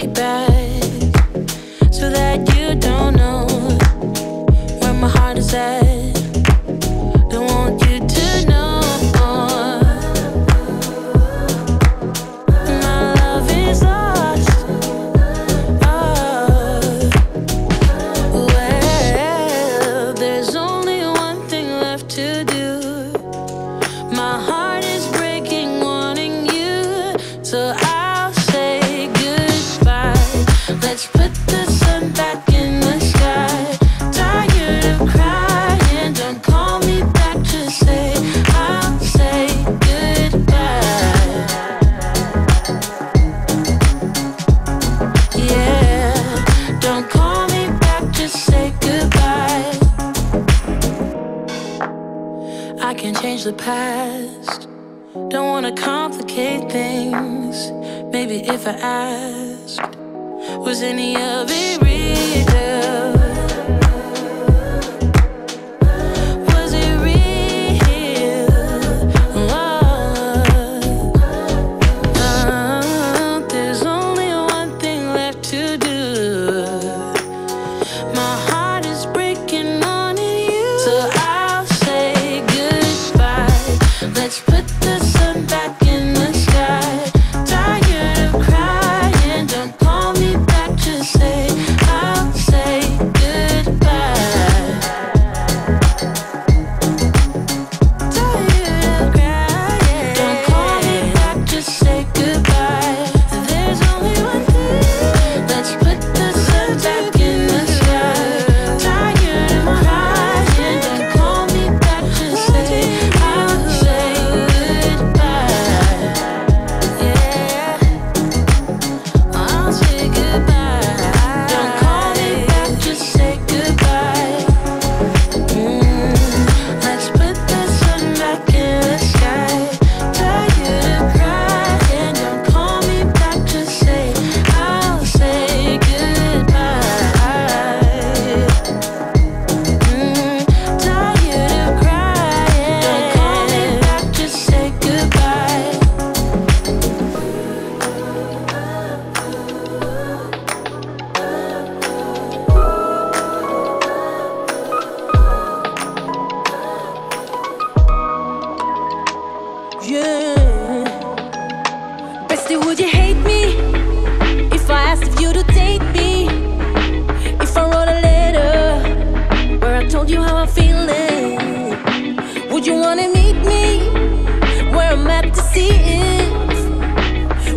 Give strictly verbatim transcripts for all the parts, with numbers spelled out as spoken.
take it back, so that you don't know where my heart is at. Don't want you to know my love is lost. Oh, well, there's only one thing left to do. My heart is breaking, wanting you, so I let's put the sun back in the sky. Tired of crying, don't call me back to say I'll say goodbye. Yeah, don't call me back to say goodbye. I can change the past, don't wanna complicate things. Maybe if I asked, was any of it real? Was it real? Oh, oh, there's only one thing left to do. My heart is breaking on you, so I'll say goodbye. Let's put the sun back in the sky. Tired of crying, say I'll say goodbye. Tired of crying, don't call me back, just say goodbye. There's only one thing, let's put the sun back in the sky. Tired of crying, don't call me back, just say I'll say goodbye. Yeah, I'll say goodbye. Yeah. Bestie, would you hate me if I asked if you to date me? If I wrote a letter where I told you how I'm feeling, would you wanna meet me where I'm at to see if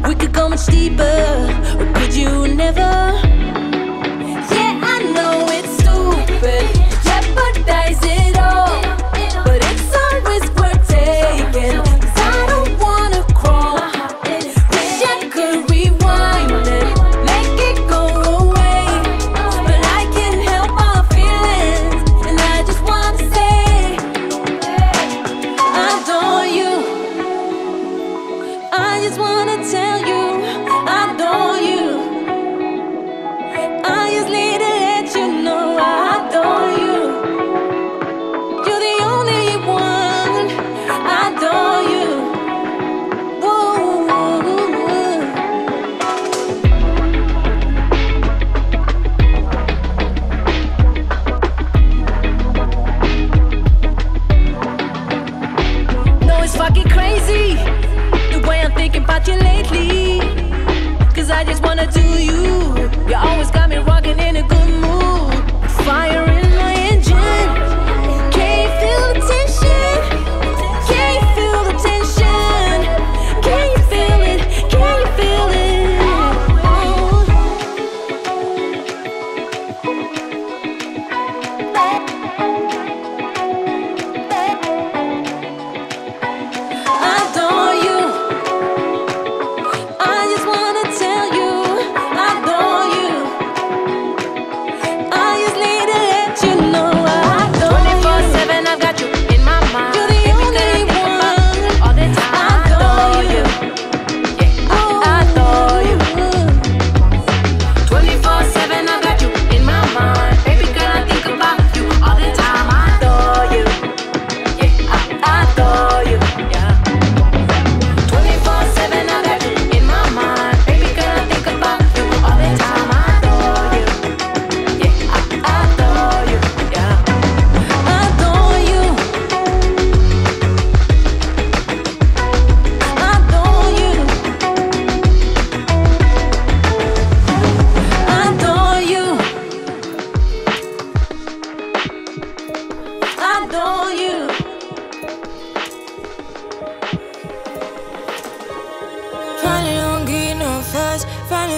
we could go much deeper, or could you never? Yeah, I know it's stupid, jeopardize it all, but it's a risk worth taking.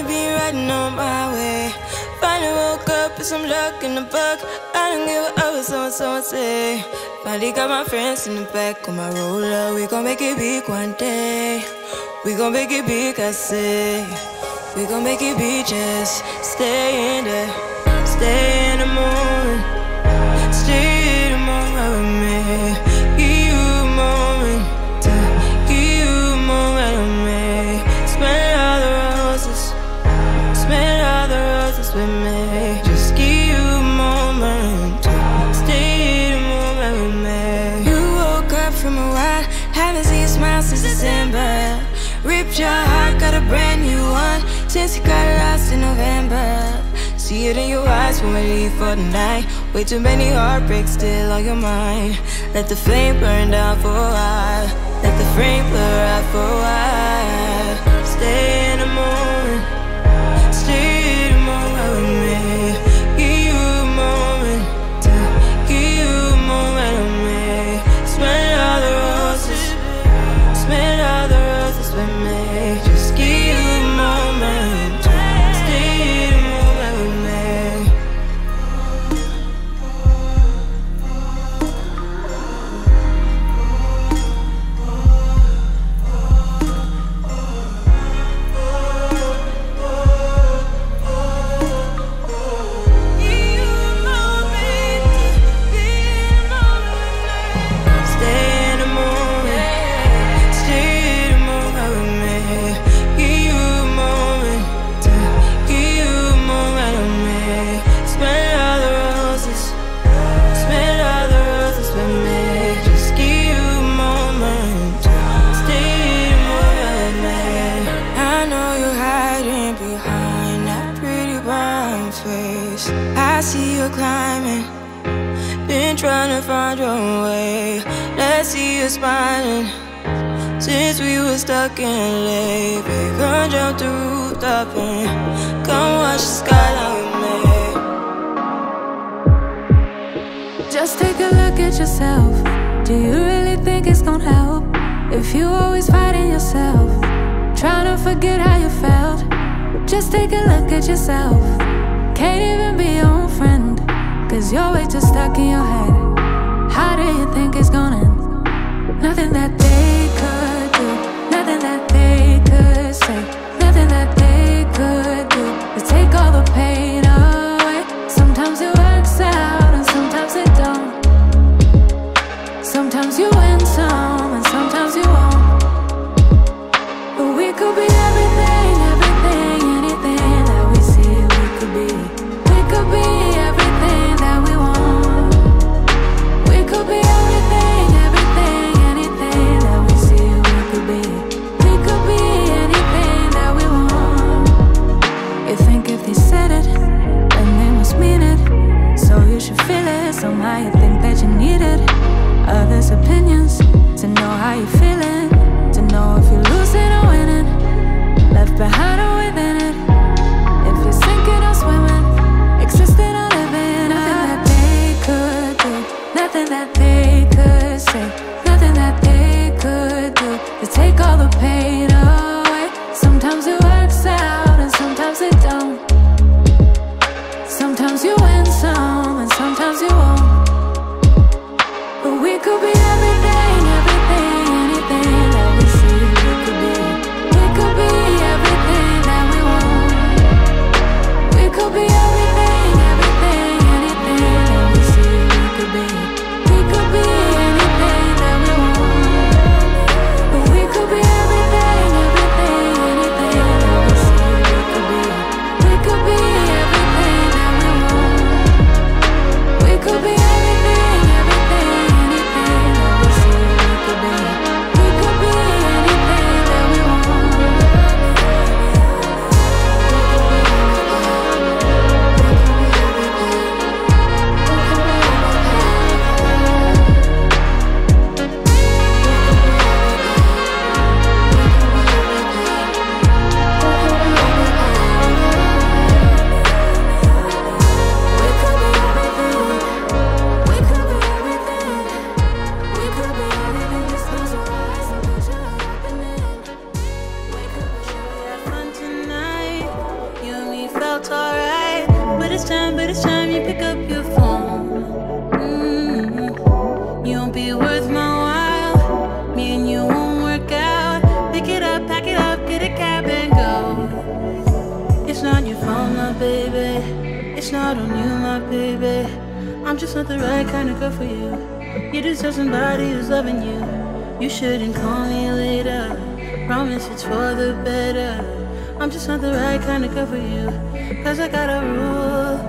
be riding on my way. Finally woke up with some luck in the book. I don't give a what someone, someone say. Finally got my friends in the back on my roller. We gon' make it big one day. We gon' make it big, I say. We gon' make it big, just stay in there. Stay in the moment. Stay in the moment with me. Give you a moment. Give you a moment with me. Smell all the roses. Smell all the roses with me. Just give you a moment. Stay in the moment with me. You woke up from a while. Haven't seen a smile since December. Ripped your heart, got a brand new one. Since you got lost in November. See it in your eyes when we leave for the night. Way too many heartbreaks still on your mind. Let the flame burn down for a while. Let the frame blur out for a while. Stay in the moment. Stay in the moment with me. Give you a moment. Give you a moment with me. Smell all the roses. Smell all the roses with me. Just give you a moment. I see you climbing, been trying to find your way. Let's see you smiling, since we were stuck in L A. Baby, come jump the rooftop and come watch the skyline with me. Just take a look at yourself. Do you really think it's gonna help if you always fighting yourself, trying to forget how you felt? Just take a look at yourself. Can't even be your own friend, cause you're way too stuck in your head. How do you think it's gonna end? Nothing that they could do, nothing that they could say, nothing that they could do to take all the pain away. Sometimes it works out and sometimes it don't. Sometimes you win some and sometimes you won't. But we could be everything, everything, anything that we see we could be. We could be everything that we want. We could be everything, everything, anything that we see we could be. We could be anything that we want. You think if they said it, then they must mean it. So you should feel it, somehow you think that you need it. Others' opinions, to know how you're feeling, to know if you're losing or winning, left behind or within it. If you're sinking or swimming, existing or living. Nothing that they could do, nothing that they could say, nothing that they could do to take all the pain away. Sometimes it works out and sometimes it don't. Sometimes you win some and sometimes you won't. But we could be everything, everything, anything that we see we could be. We could be everything that we want. We could be everything, everything, anything that we see we could be. We could be anything that we want. But we could be everything, everything, anything that we see we could be. We could be everything that we want. out alright. But it's time, but it's time you pick up your phone. Mm-hmm. You won't be worth my while. Me and you won't work out. Pick it up, pack it up, get a cab and go. It's not your phone, my baby. It's not on you, my baby. I'm just not the right kind of girl for you. You deserve somebody who's loving you. You shouldn't call me later. Promise it's for the better. I'm just not the right kind of girl for you. Cause I got a rule.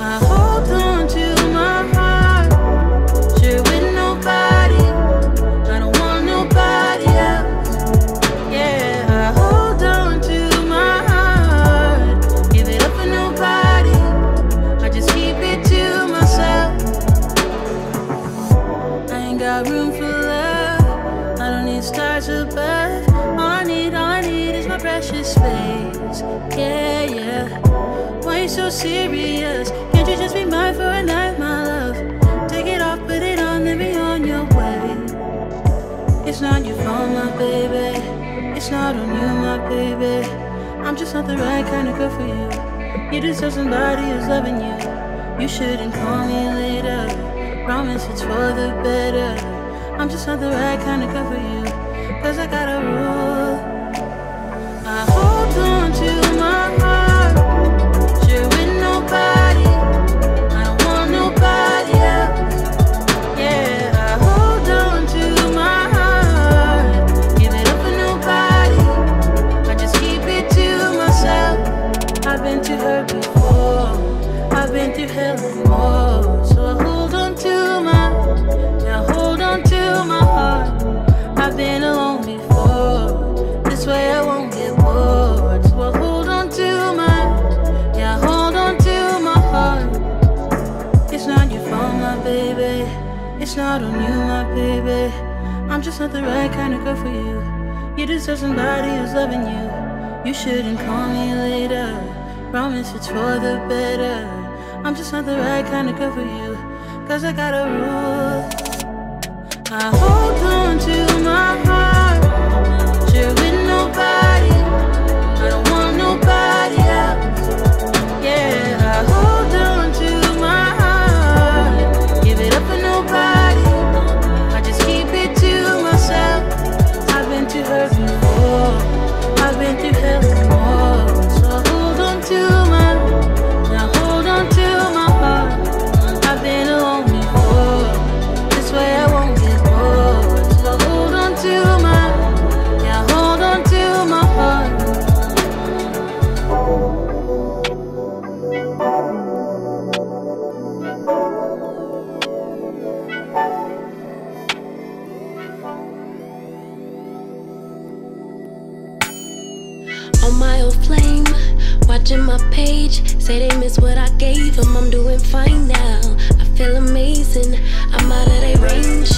I hold on to my heart. Share with nobody. I don't want nobody else. Yeah, I hold on to my heart. Give it up for nobody. I just keep it to myself. I ain't got room for love. I don't need stars above. Precious space, yeah, yeah. Why you so serious? Can't you just be mine for a night, my love? Take it off, put it on, then be on your way. It's not your phone, my baby. It's not on you, my baby. I'm just not the right kind of girl for you. You deserve somebody who's loving you. You shouldn't call me later. Promise it's for the better. I'm just not the right kind of girl for you. Cause I got a rule. I hold on to my heart, share with nobody. I don't want nobody else. Yeah, I hold on to my heart. Give it up for nobody. I just keep it to myself. I've been through hurt before. I've been through hell and more. So I hold on to my, now hold on to my heart. I've been alone before. This way I won't. Well, hold on to my, yeah, hold on to my heart. It's not your phone, my baby. It's not on you, my baby. I'm just not the right kind of girl for you. You deserve somebody who's loving you. You shouldn't call me later. Promise it's for the better. I'm just not the right kind of girl for you. Cause I got a rule. I hold on to my heart. Share with nobody. I don't want nobody else. Yeah, I hold on to my heart. Give it up for nobody. I just keep it to myself. I've been through hurt before. I've been through hell and more. So I hold on to my, now hold on to my heart. I've been alone before. This way I won't get bored. So I hold on to my, now hold on to my heart. Watching my page, say they miss what I gave them. I'm doing fine now, I feel amazing. I'm out of their range.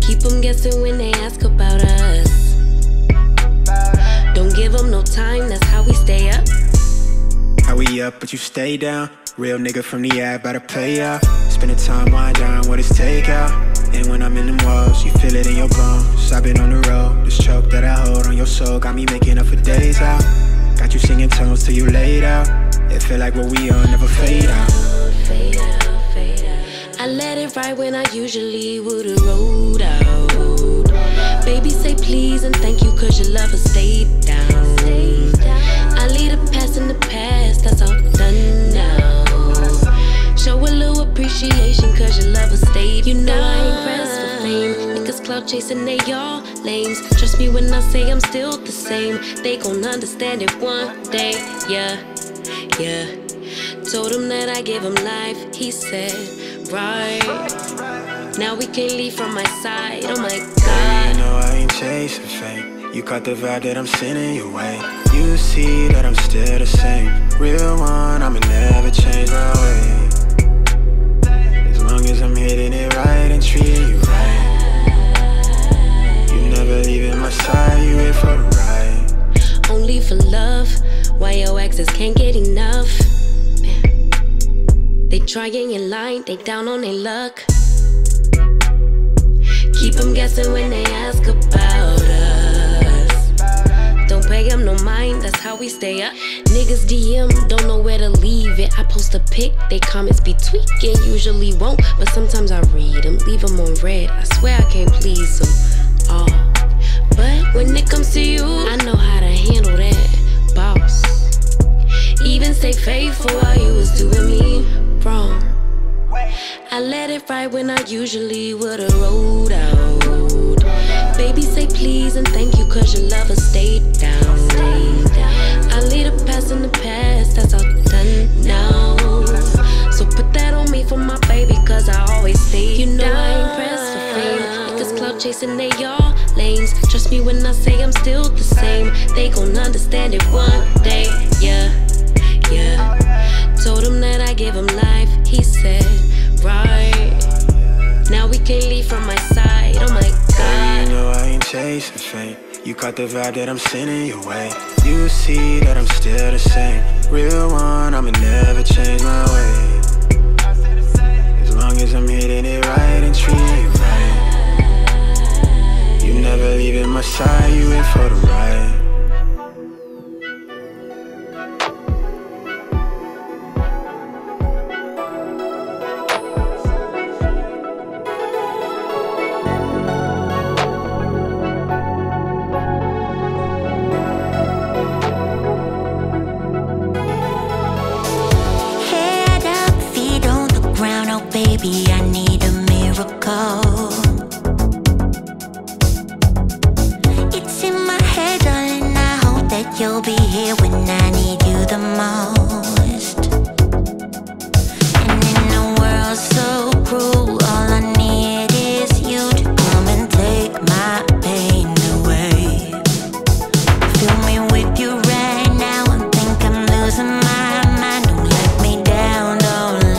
Keep them guessing when they ask about us. Don't give them no time, that's how we stay up. How we up, but you stay down. Real nigga from the ad, better pay out. Spending time winding down what it's takeout. And when I'm in them walls, you feel it in your bones. I've been on the road, this choke that I hold on your soul got me making up for days out. Got you singing tones till you laid out. It feel like what we on never fade out. Fade out, fade out. I let it ride when I usually would've rolled out. Baby, say please and thank you cause your lover stayed down. I leave the past in the past, that's all done now. Show a little appreciation cause your lover stayed. You know I ain't pressed for fame. Niggas clout chasing, they all lames. Trust me when I say I'm still the same. They gon' understand it one day, yeah, yeah. Told him that I gave him life, he said, right. Now we can't leave from my side, oh my god. You know I ain't chasing fame. You caught the vibe that I'm sending your way. You see that I'm still the same. Real one, I'ma never change my way. As long as I'm hitting it right and treating you right. You never leaving my side, you here for a ride. Only for love, why your exes can't get enough. Man. They trying in line, they down on their luck. Keep them guessing when they ask about us. Don't don't pay him no mind, that's how we stay up. Niggas D M, don't know where to leave it. I post a pic, they comments be tweaking. Usually won't, but sometimes I read them. Leave them on red, I swear I can't please them all. But when it comes to you, I know how to handle that, boss. Even stay faithful while you was doing me wrong. I let it ride when I usually would've rolled out. Baby, say please and thank you, cause your lover stayed down. I leave the past in the past, that's all done now. So put that on me for my baby, cause I always stay down. You know I ain't pressed for fame, niggas clout chasing, they y'all lanes. Trust me when I say I'm still the same, they gon' understand it one day, yeah, yeah. Told him that I gave him life, he said, right. Now we can't leave from my side, oh my God. You know I ain't chasing fame, you caught the vibe that I'm sending your way. You see that I'm still the same, real one, I'ma never change my way. As long as I'm hitting it right and treating you right, you never leaving my side, you in for the ride. Baby, I need a miracle. It's in my head, darling, I hope that you'll be here when I need you the most. And in a world so cruel, all I need is you to come and take my pain away. Fill me with you right now, I think I'm losing my mind. Don't let me down, don't let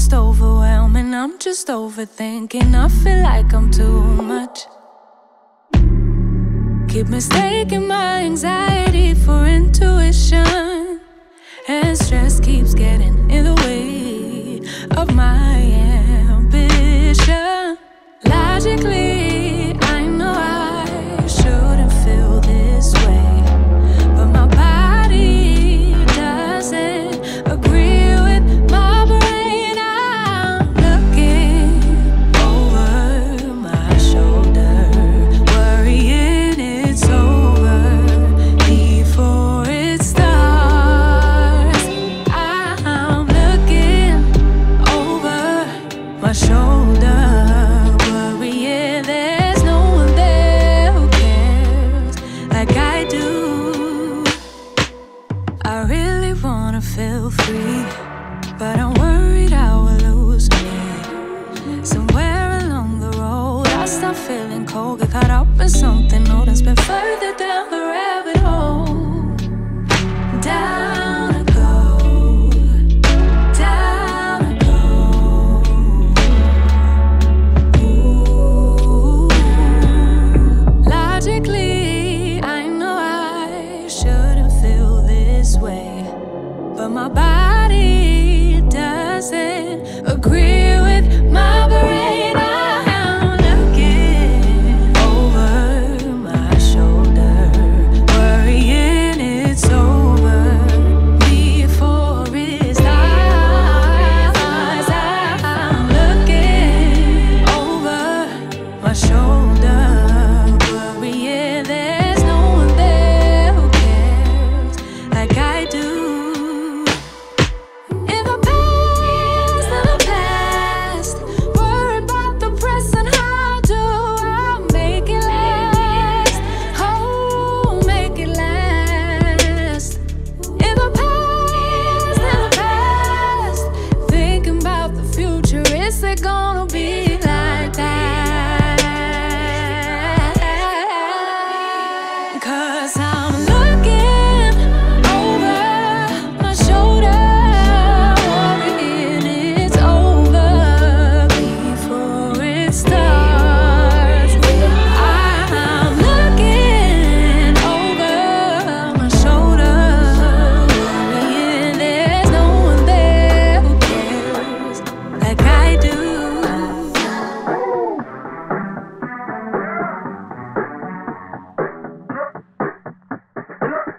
just overwhelming, I'm just overthinking. I feel like I'm too much. Keep mistaking my anxiety for intuition, and stress keeps getting in the way of my ambition. Logically, I know I shouldn't feel this way, but my body doesn't agree. feel free, but I'm worried I will lose me. Somewhere along the road I start feeling cold, get caught up in something old that's been further down the rabbit hole. Down my body doesn't agree with my brain. I'm looking over my shoulder, worrying it's over before it's life. I'm looking over my shoulder, worrying there's no one there who cares like I do.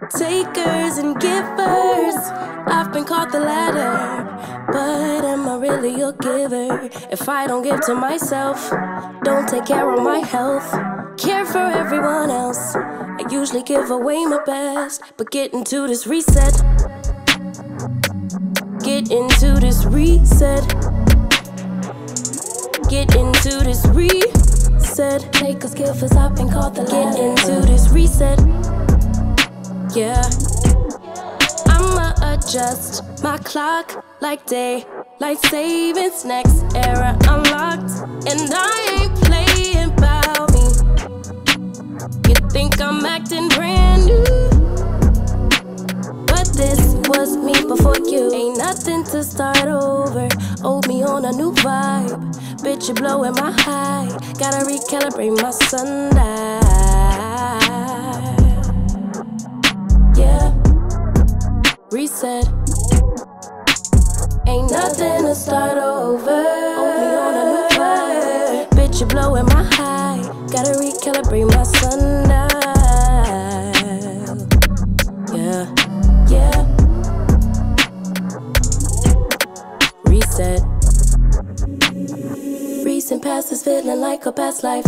Takers and givers, I've been caught the latter, but am I really a giver? If I don't give to myself, don't take care of my health, care for everyone else, I usually give away my best, but get into this reset, get into this reset, get into this reset. Takers, givers, I've been caught the latter, get into this reset. Yeah, I'ma adjust my clock like daylight savings. Next era unlocked, and I ain't playing about me. You think I'm acting brand new, but this was me before you. Ain't nothing to start over. Hold me on a new vibe, bitch, you blowing my high. Gotta recalibrate my sundial. Reset. Ain't nothing to start over. Only on a new vibe. Bitch, you blowing my high. Gotta recalibrate my sundial. Yeah, yeah. Reset. Recent past is feeling like a past life.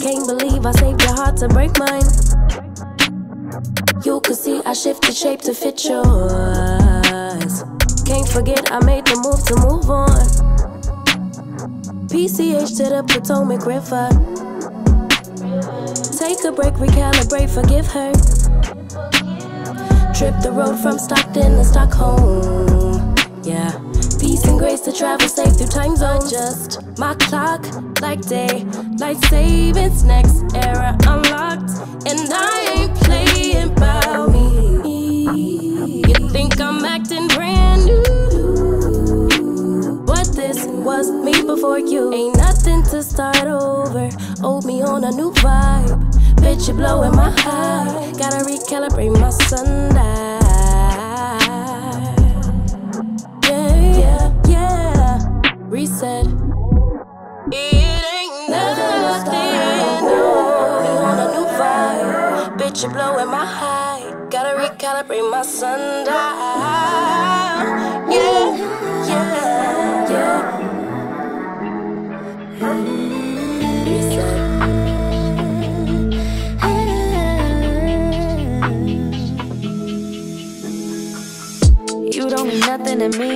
Can't believe I saved your heart to break mine. You could see I shifted shape to fit yours. Can't forget I made the move to move on. P C H to the Potomac River. Take a break, recalibrate, forgive her. Trip the road from Stockton to Stockholm. Yeah, peace and grace to travel safe through time zones. Adjust my clock like daylight savings. Next era unlocked, and I ain't playing about me. You think I'm acting brand new, but this was me before you. Ain't nothing to start over. Hold me on a new vibe. Bitch, you blowing my high. Gotta recalibrate my sundial. Yeah, yeah, yeah. Reset. It ain't nothing. Hold me on a new vibe. Bitch, you blowin' my high. Gotta recalibrate my sundial. Yeah, yeah, yeah. You don't mean nothing to me.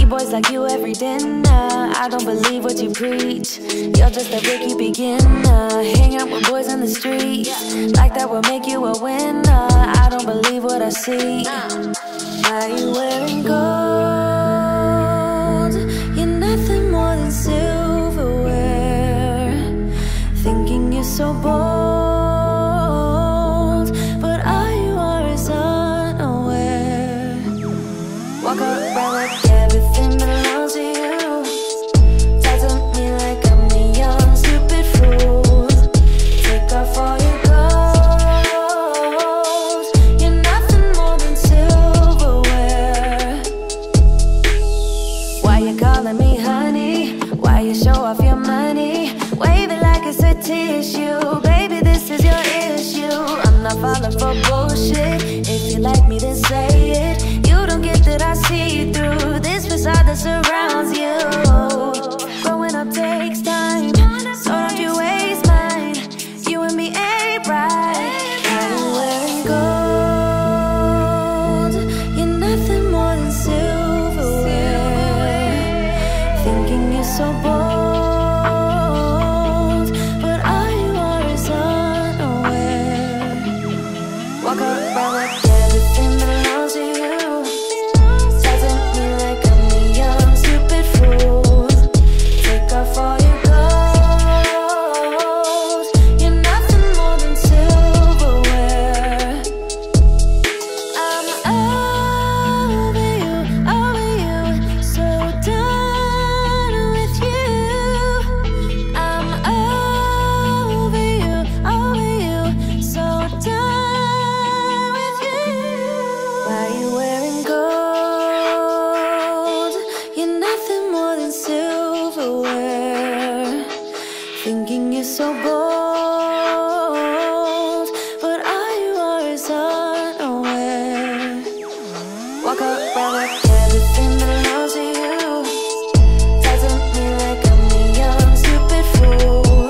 E-boys like you every dinner. I don't believe what you preach. You're just a rookie beginner. Hang out with boys in the streets like that will make you a winner. I don't believe what I wanna see. Why you wearing gold? You're nothing more than silverware. Thinking you're so bold, but all you are is unaware. Walk around like everything belongs to you. Talk to me like I'm a young stupid fool. Take off all your tissue, baby, this is your issue. I'm not falling for bullshit. If you like me, then say it. You don't get that I see you through this facade that surrounds you. Growing up takes time, so don't you waste mine. You and me ain't right. I'm wearing gold. You're nothing more than silverware. Thinking you're so bold. Thinking you're so bold, but all you are is unaware. Walk around like everything belongs to you. Talk to me like I'm a young stupid fool.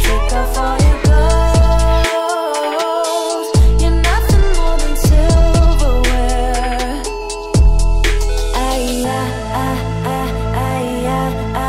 Take off all your clothes. You're nothing more than silverware. Ay-ya, ay-ya, ay-ya, ay-ya.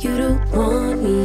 You don't want me.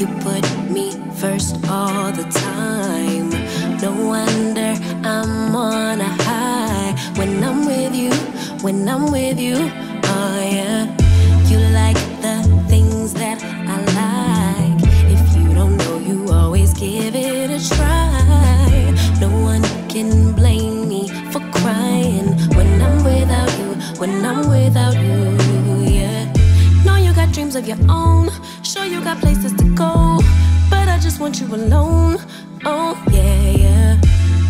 You put me first all the time. No wonder I'm on a high when I'm with you, when I'm with you, oh yeah. You like the things that I like. If you don't know, you always give it a try. No one can blame me for crying when I'm without you, when I'm without you, yeah. Know you got dreams of your own, sure you got places to go, but I just want you alone, oh yeah, yeah.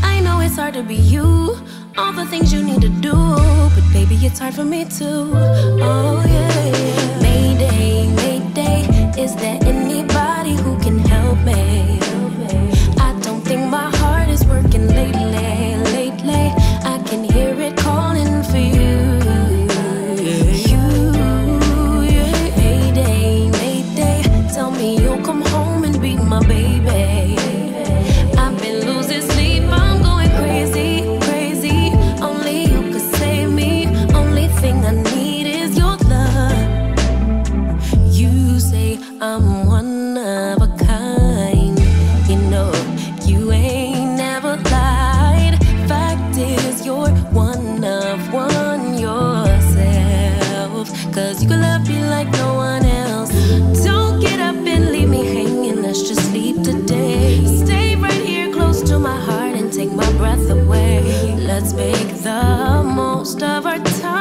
I know it's hard to be you, all the things you need to do, but baby it's hard for me too, oh yeah, yeah. Mayday, mayday, is there anybody who can help me? I don't think my heart is working lately, lately, I can hear it calling for you. Let's make the most of our time,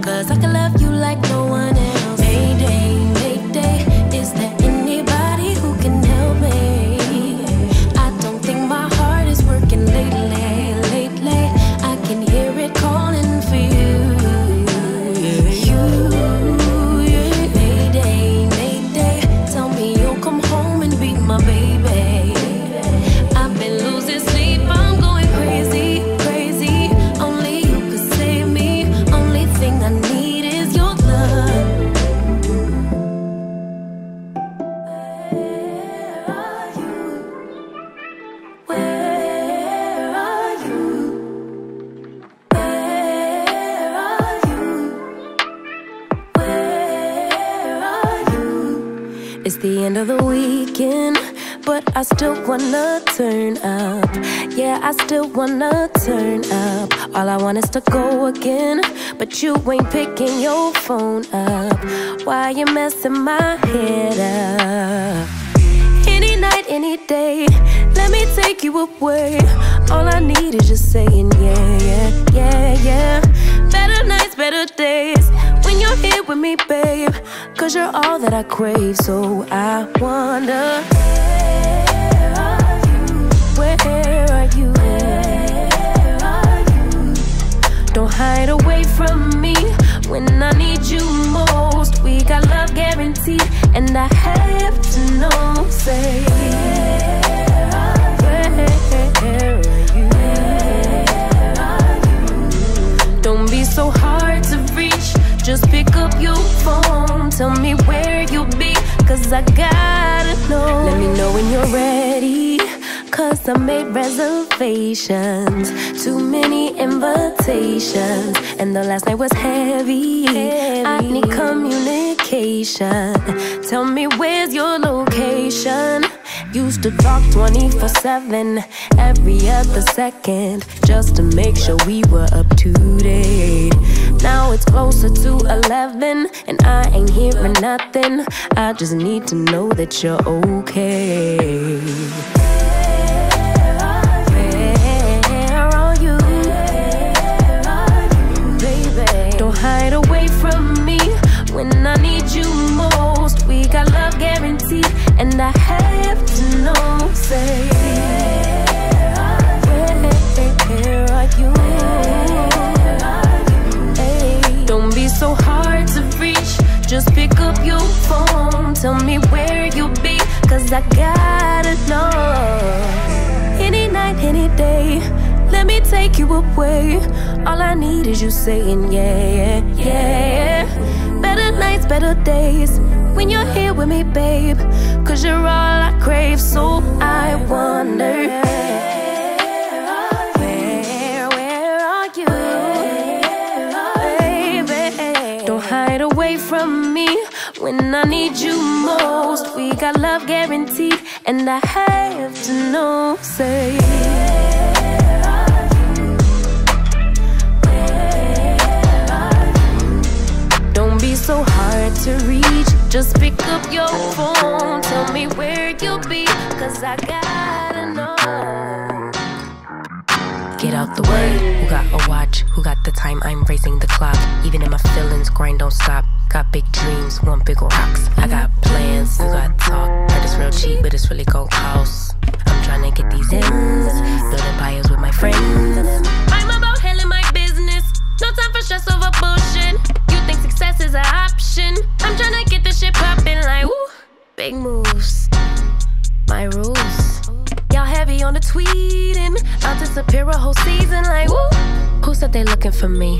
'cause I can love you like no one else. Mayday, mayday, is there anybody who can help me? I don't think my heart is working lately, lately, I can hear it calling for you. You, yeah. Mayday, mayday, tell me you'll come home and be my baby. I've been losing sleep, I'm going crazy, crazy. Only you could save me, only thing I need is your love. Where are you? Where are you? Where are you? It's the end of the weekend, but I still wanna turn up. Yeah, I still wanna turn up. All I want is to go again, but you ain't picking your phone up. Why you messing my head up? Any night, any day, let me take you away. All I need is just saying yeah, yeah, yeah, yeah. Better nights, better days, when you're here with me, babe, 'cause you're all that I crave, so I wonder, where are you? Where are you? Don't hide away from me when I need you most. We got love guaranteed, and I have to know. Say, where are you? Where are you? Don't be so hard to reach. Just pick up your phone. Tell me where you'll be, 'cause I gotta know. Let me know when you're ready, 'cause I made reservations, too many invitations, and the last night was heavy, heavy. I need communication, tell me where's your location. Used to talk twenty-four seven, every other second, just to make sure we were up to date. Now it's closer to eleven, and I ain't hearing nothing. I just need to know that you're okay. Hide away from me when I need you most. We got love guaranteed, and I have to know. Say, where are you? Where are you? Where are you? Hey, don't be so hard to reach. Just pick up your phone. Tell me where you'll be, 'cause I gotta know. Any night, any day, let me take you away. All I need is you saying yeah, yeah, yeah, yeah. Better nights, better days, when you're here with me, babe, 'cause you're all I crave, so I wonder, where, where are you, where are you, baby? Don't hide away from me when when I need you most. We got love guaranteed, and I have to know. Say, where are you? Where are you? Don't be so hard to reach. Just pick up your phone, tell me where you'll be, 'cause I gotta know. Get out the way. Who got a watch? Who got the time? I'm raising the clock. Even in my feelings, grind don't stop. Got big dreams, want big rocks. I got plans, you got talk. Heard it's real cheap, but it's really cold house. I'm trying to get these ends, building buyers with my friends. I'm about handling my business, no time for stress over bullshit. You think success is an option? I'm trying to get this shit poppin' like, woo. Big moves, my rules. Y'all heavy on the tweeting, I'll disappear a whole season like, woo. Who said they looking for me?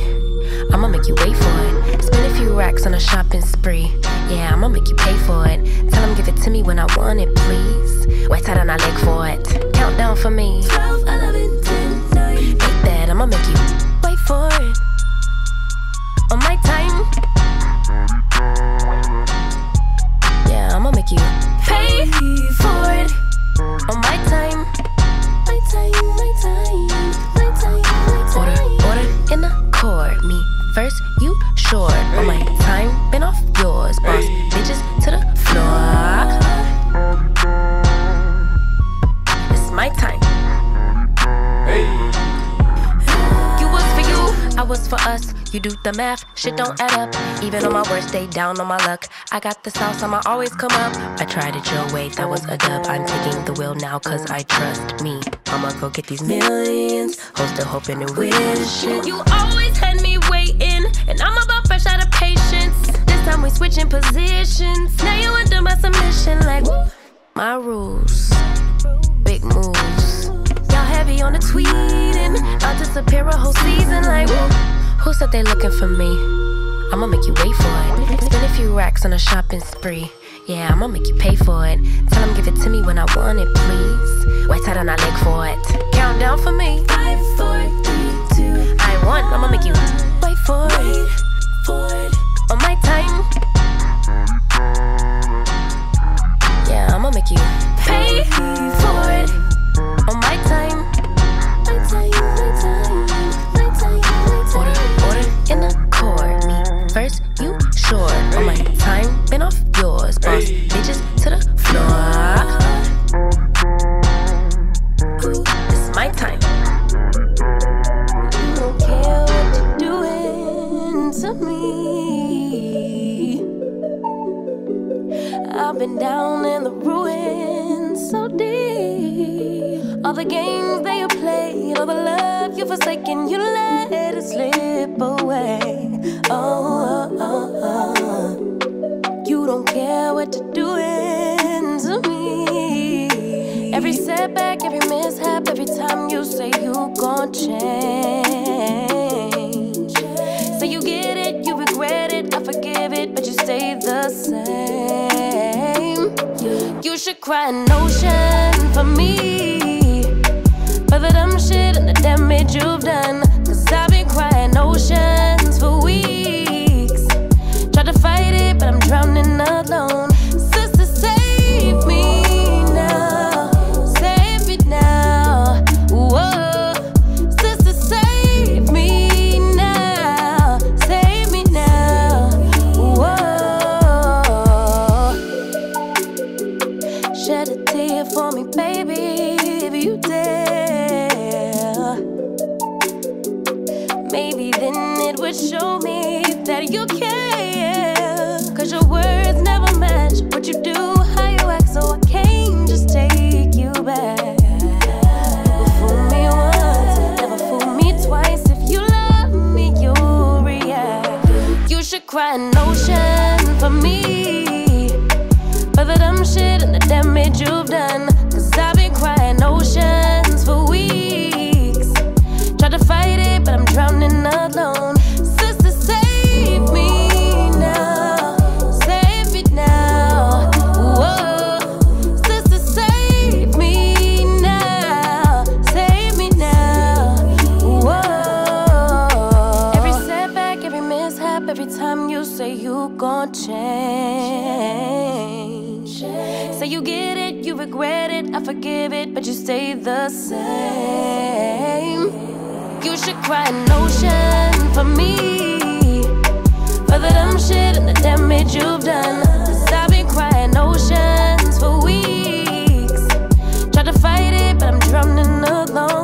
I'ma make you wait for it. Spend a few racks on a shopping spree. Yeah, I'ma make you pay for it. Tell them give it to me when I want it, please. Wet out on our leg for it. Count down for me. twelve, eleven, ten, nine. Eat that, I'ma make you wait for it. On my time. Yeah, I'ma make you pay for it. On my time. My time, my time, my time, my time. Order, order in the court. Me first, you short. Hey. On my time, been off yours. Boss, hey. Bitches to the floor. It's my time. Hey. You was for you, I was for us. You do the math, shit don't add up. Even on my worst day, down on my luck. I got the sauce, I'ma always come up. I tried it your way, that was a dub. I'm taking the wheel now, 'cause I trust me. I'ma go get these millions, hold still hoping and wishing. You always had me waiting, and I'm about fresh out of patience. This time we switching positions. Now you under my submission like, woo. My rules, big moves. Y'all heavy on the tweeting, I'll disappear a whole season like, woo. Who said they looking for me? I'ma make you wait for it. Spend a few racks on a shopping spree. Yeah, I'ma make you pay for it. Tell them give it to me when I want it, please. Wet out on our leg for it. Count down for me. Five, four, three, two. I want. I'ma make you wait for it. For it. On my time. Yeah, I'ma make you pay for it. On my time. My time. My time. In the court, me first, you sure. Hey. On my time, been off yours. Boss, hey. Bitches to the floor. It's my time. You don't care what you're doing to me. I've been down in the ruins so deep. All the games they are playing, all the love you've forsaken, you let it slip away. Oh, oh, oh, oh. You don't care what you're doing to me. Every setback, every mishap, every time you say you gon' change. Say you get it, you regret it, I forgive it, but you stay the same. You should cry an ocean for me, for the dumb shit and the damage you've done. I've been crying oceans for weeks. Tried to fight it, but I'm drowning alone. Sister, save me now. Save me now. Whoa. Sister, save me now. Save me now. Whoa. Shed a tear for me, baby, if you dare. Maybe then it would show me that you care. 'Cause your words never match what you do, how you act, so I can't just take you back. Never fool me once, never fool me twice. If you love me, you'll react. You should cry an ocean for me, for the dumb shit and the damage you've done. 'Cause I've been crying oceans for weeks. Tried to fight it, but I'm drowning alone. Sister, save me now. Save me now. Whoa. Sister, save me now. Save me now. Whoa. Every setback, every mishap, every time you say you gon' change. you get it, you regret it, I forgive it, but you stay the same. You should cry an ocean for me, for the dumb shit and the damage you've done. 'Cause I've been crying oceans for weeks, tried to fight it, but I'm drowning alone.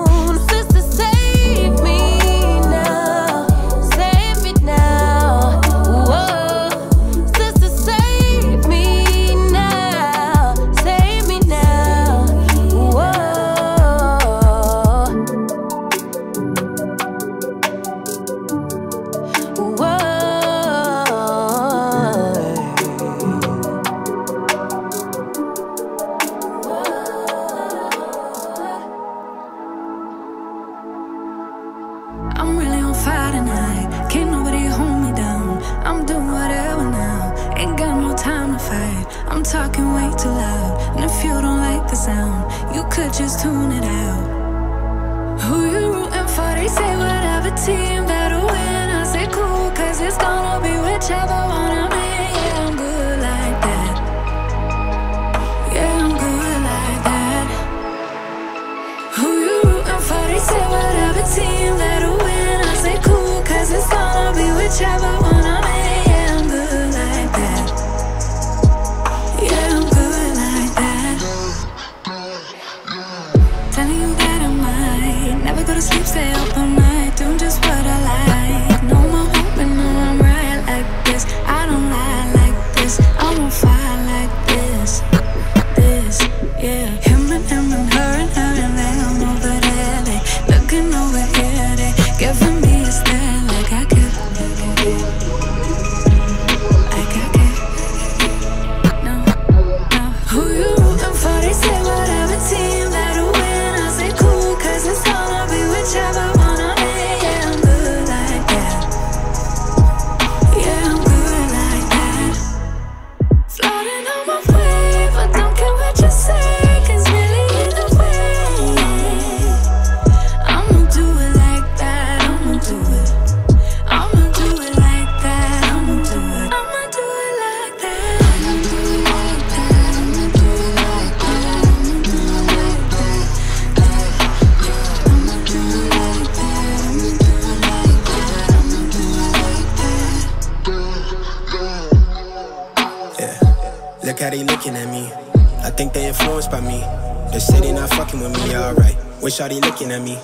Shawty looking at me,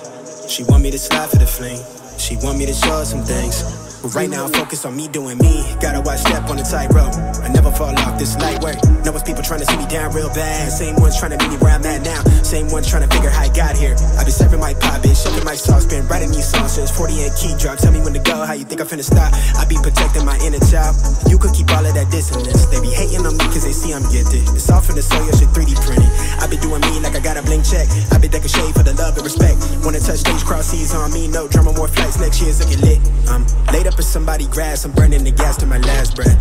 she want me to slide for the fling. She want me to show her some things, but right now I'm focused on me doing me. Gotta watch step on the tightrope, I never fall off this lightweight. Know it's people trying to see me down real bad, same ones trying to meet me where I'm at now, same ones trying to figure how I got here. I been serving my pop, bitch, shoving my sauce, been writing these songs since forty-eight key drops. Tell me when to go, how you think I'm finna stop? I be protecting my inner child, you could keep all of that dissonance. They be hating on me cause they see I'm gifted, it's all for the soil, shit three D printed. I been doing me like I got a blank check, I been decking shade for the love and respect. Wanna touch stage, cross seas on me, no drama, more flights, next year's looking lit. I'm laid up in somebody's grass, I'm burning the gas to my last breath.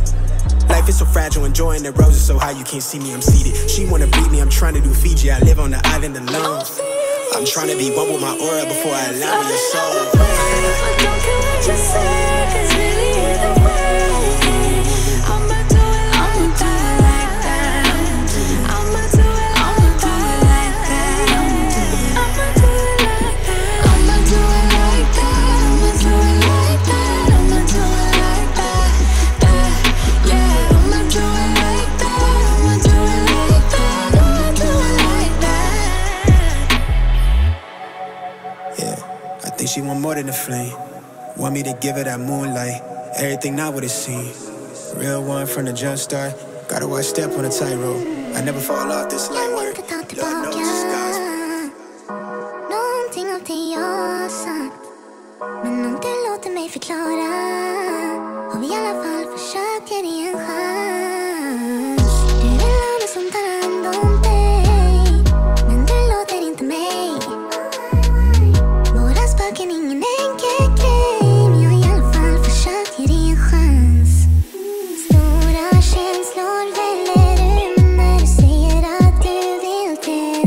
Life is so fragile, enjoying the roses so high you can't see me, I'm seated. She wanna beat me, I'm trying to do Fiji, I live on the island alone. I'm trying to be one with my aura before I allow your soul. But don't care what you say, 'cause really either way. She want more than a flame, want me to give her that moonlight, everything not what it seems. Real one from the jump start, gotta watch step on a tightrope. I never fall off this light work. Någonting av det jag sa, men om du låter mig förklara, har vi I alla fall försökt ge dig en chans. Du vill ha mig som tar hand om dig, men du låter inte mig. Fucking ingen enkel game, jag har I alla fall försökt ge dig en chans. Stora känslor väller ur när du säger att du vill det.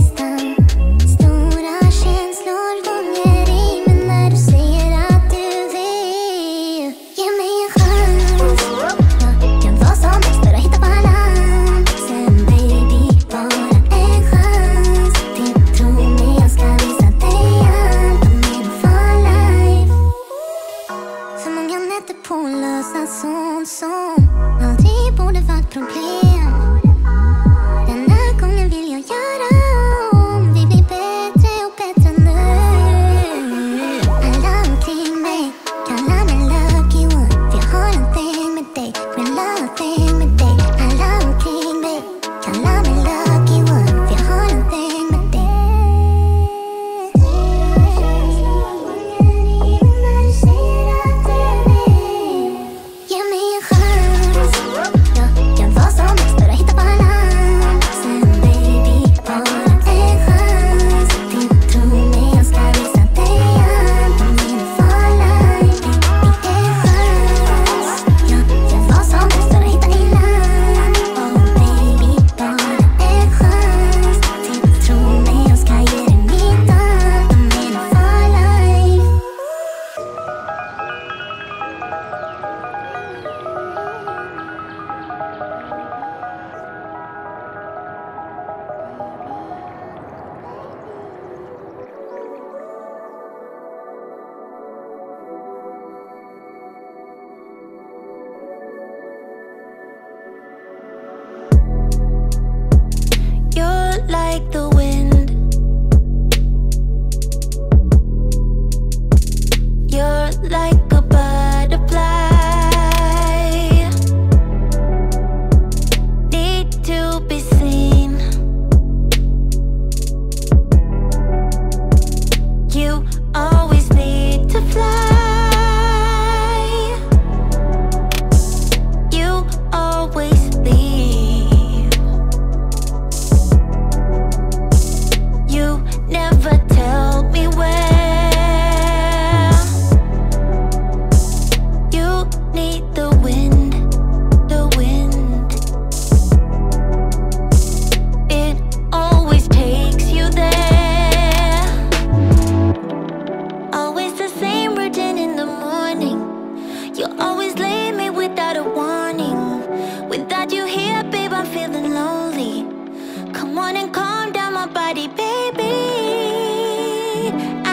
morning, calm down my body, baby.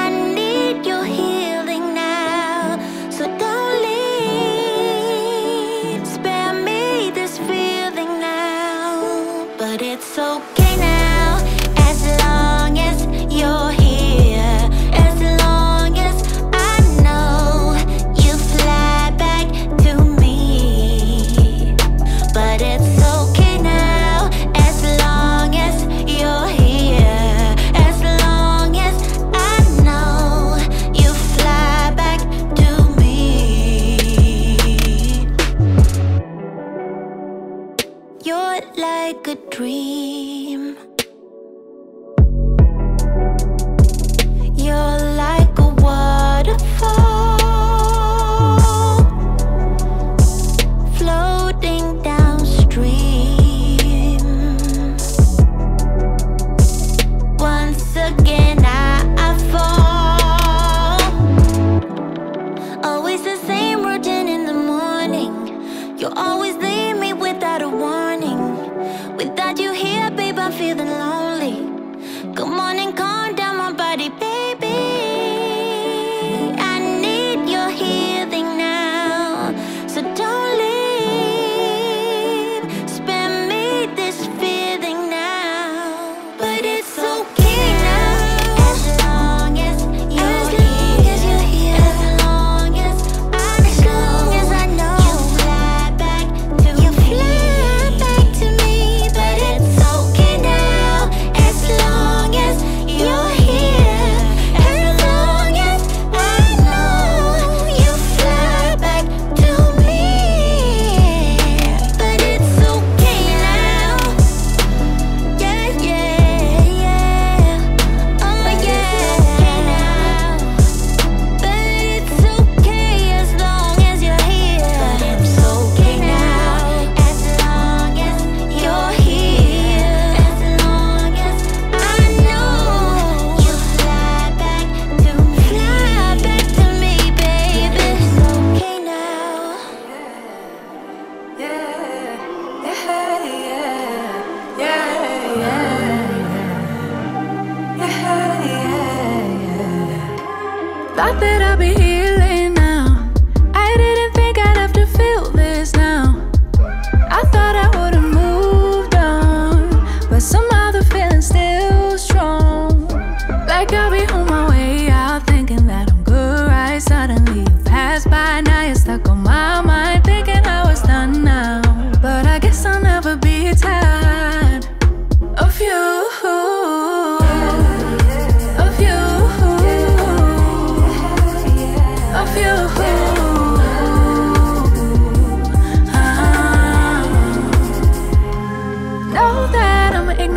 I need your healing now, so don't leave. Spare me this feeling now, but it's okay now, as long as you're here. You're like a dream. You're like a waterfall, floating downstream. Once again I, I fall. Always the same routine in the morning. You're always leave me without a warning. Without you here, babe, I'm feeling lonely. Come on and calm down my body, baby. I need your healing now, so don't leave. Spare me this feeling now, but it's okay. Thought that I'd be healing now. I didn't think I'd have to feel this now. I thought I would've moved on, but somehow the feeling's still strong. Like I'll be on my way out, thinking that I'm good, right? Suddenly you pass by, now you're stuck on my mind, thinking I was done now. But I guess I'll never be tired of you.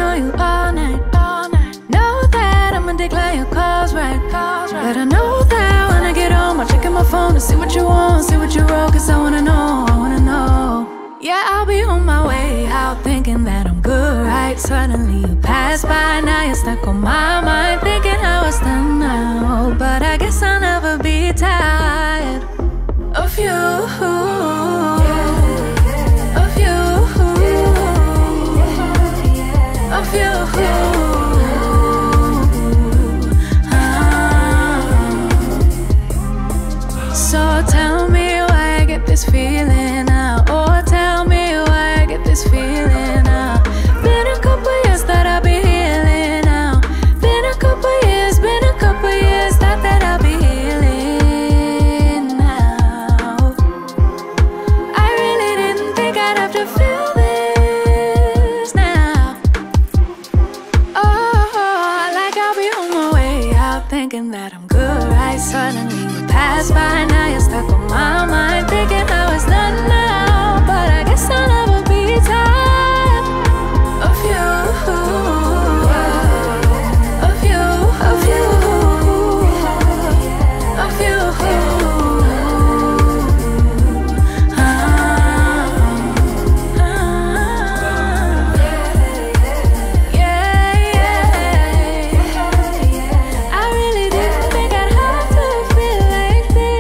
You all night, all night. Know that I'ma decline your calls, right, calls, right. But I know that when I get home, I'll check in my phone to see what you want, see what you wrote, cause I wanna know, I wanna know. Yeah, I'll be on my way out, thinking that I'm good, right? Suddenly you pass by, now you're stuck on my mind, thinking I was done now. But I guess I'll never be tired of you. Of you, ah. So tell me why I get this feeling now, ah. Oh, tell me why I get this feeling now, ah. Been a couple years that I'll be healing now, ah. Been a couple years, been a couple years that, that I'll be healing now, ah. I really didn't think I'd have to feel this. Thinking that I'm good, right? Suddenly you pass by, now you're stuck on my mind, thinking I was done now. But I guess I'll never be tired of you, of you, of you, of you, ah, ah, yeah, yeah. I really didn't think I'd have to feel like this.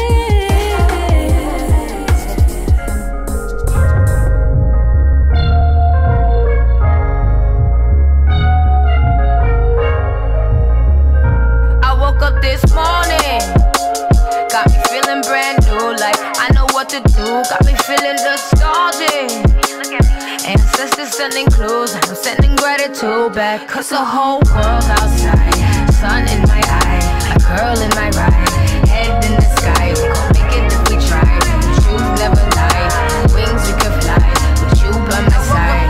sending gratitude back, cause the whole world outside, sun in my eye, a girl in my ride, head in the sky. We gon' make it if we try. Truth never lie, wings we can fly, with you by my side.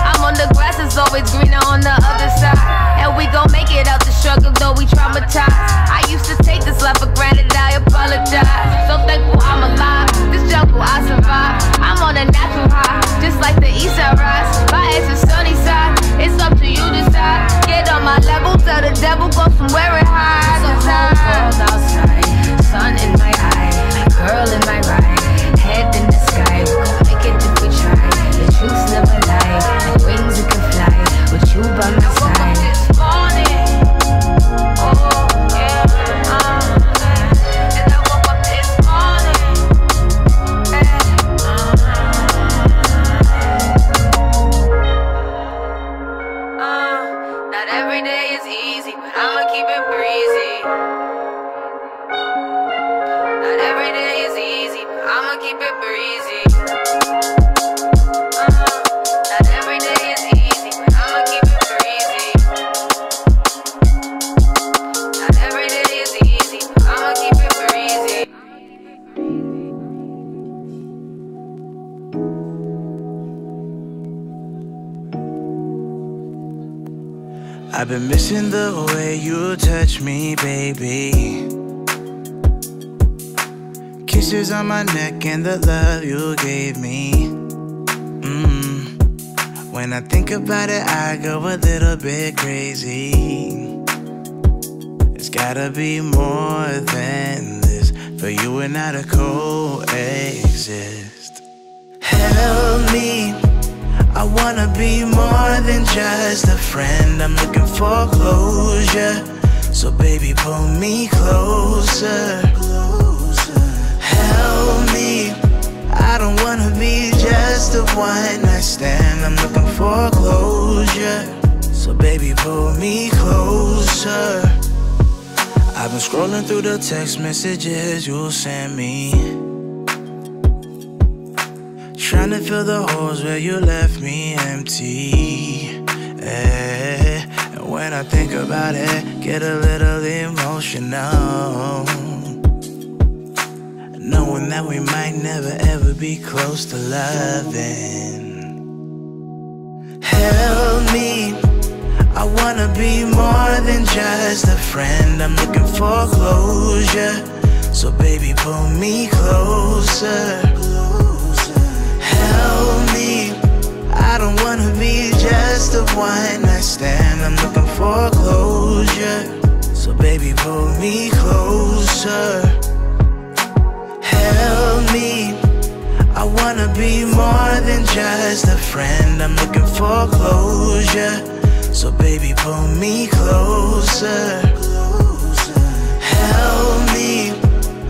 I'm on the grass, it's always greener on the other side. And we gon' make it out the struggle, though we traumatized. I used to take this life for granted, I apologize. So thankful I'm alive, this jungle I survived. I'm on a natural high, just like the east side rise. My ass is sunny side, it's up to you to decide. Get on my level, tell the devil, go somewhere and hide. There's a whole world outside, sun in my eye, girl in my ride, head in the sky. We gon' make it if we try. The truth never lies, like wings we can fly, with you by my side. This morning, oh yeah, uh, and I woke up this morning, uh, uh, not every day is easy, but I'ma keep it breezy. Not every day is easy, but I'ma keep it breezy. I've been missing the way you touch me, baby. Kisses on my neck and the love you gave me. Mm. When I think about it, I go a little bit crazy. It's gotta be more than this, for you and I to coexist. Help me, I wanna be more than just a friend. I'm looking for closure, so baby pull me closer. Help me, I don't wanna be just a one night stand. I'm looking for closure, so baby pull me closer. I've been scrolling through the text messages you sent me, trying to fill the holes where you left me empty, eh. And when I think about it, get a little emotional, knowing that we might never ever be close to loving. Help me, I wanna be more than just a friend. I'm looking for closure, so baby pull me closer. Help me, I don't wanna be just a one night stand. I'm looking for closure, so baby pull me closer. Help me, I wanna be more than just a friend. I'm looking for closure, so baby pull me closer. Help me,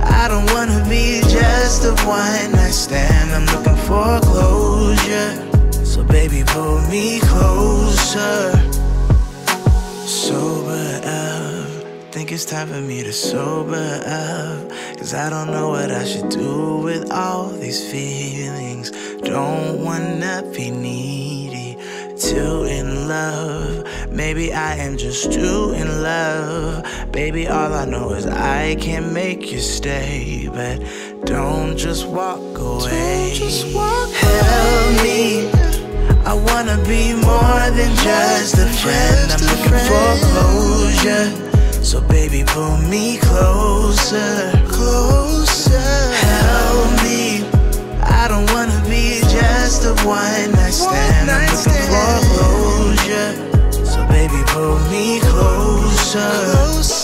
I don't wanna be just a one night stand. I'm looking for closure, so baby pull me closer. Sober up, think it's time for me to sober up, cause I don't know what I should do with all these feelings. Don't wanna be needy, too in love. Maybe I am just too in love. Baby, all I know is I can't make you stay, but don't just walk away. Just walk Help away. me, I wanna be more than just a friend. I'm looking for closure, so baby pull me closer. Closer. Help me, I don't wanna be just a one night stand. I'm looking for closure, so baby pull me closer. Don't come back.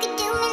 Take you high.